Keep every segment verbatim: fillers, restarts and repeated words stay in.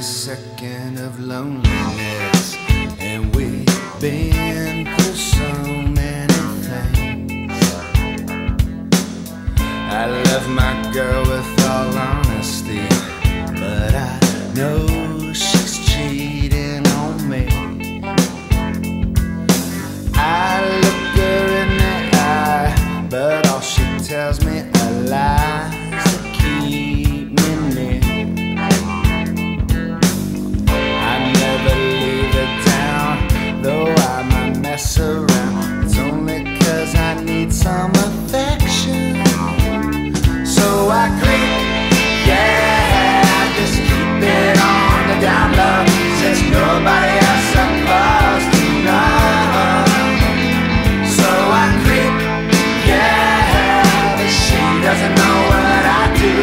Second of loneliness, and we've been through so many things. I love my girl with all honesty, but I know she's cheating on me. I look her in the eye, but all she tells me a lie. Around. It's only 'cause I need some affection, so I creep, yeah, I just keep it on the down low, since nobody else I'm supposed to know. So I creep, yeah, but she doesn't know what I do,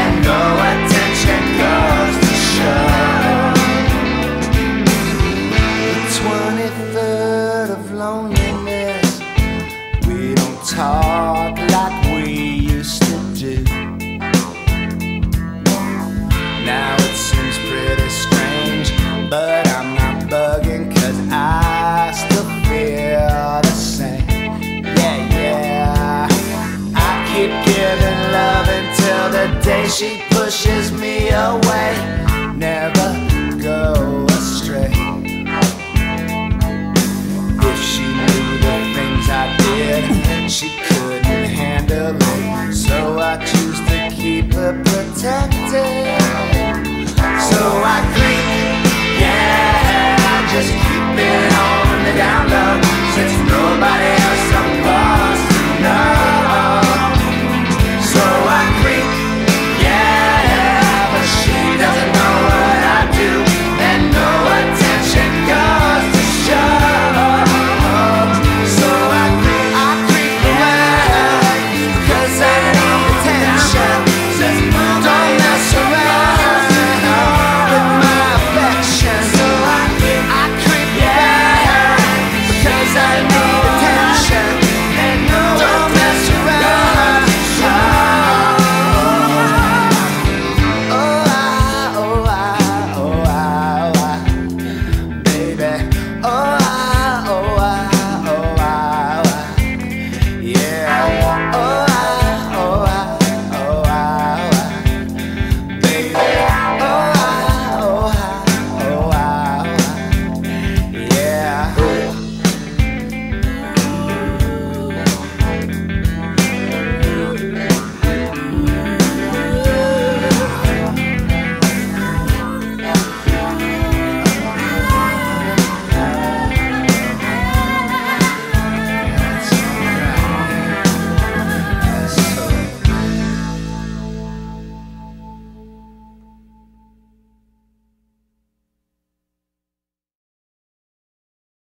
and no attention goes to show. The twenty-third of loneliness, we don't talk like we used to do. Now it seems pretty strange, but I'm not bugging 'cause I still feel the same. Yeah, yeah, I keep giving love until the day she pushes me away. Never go astray. She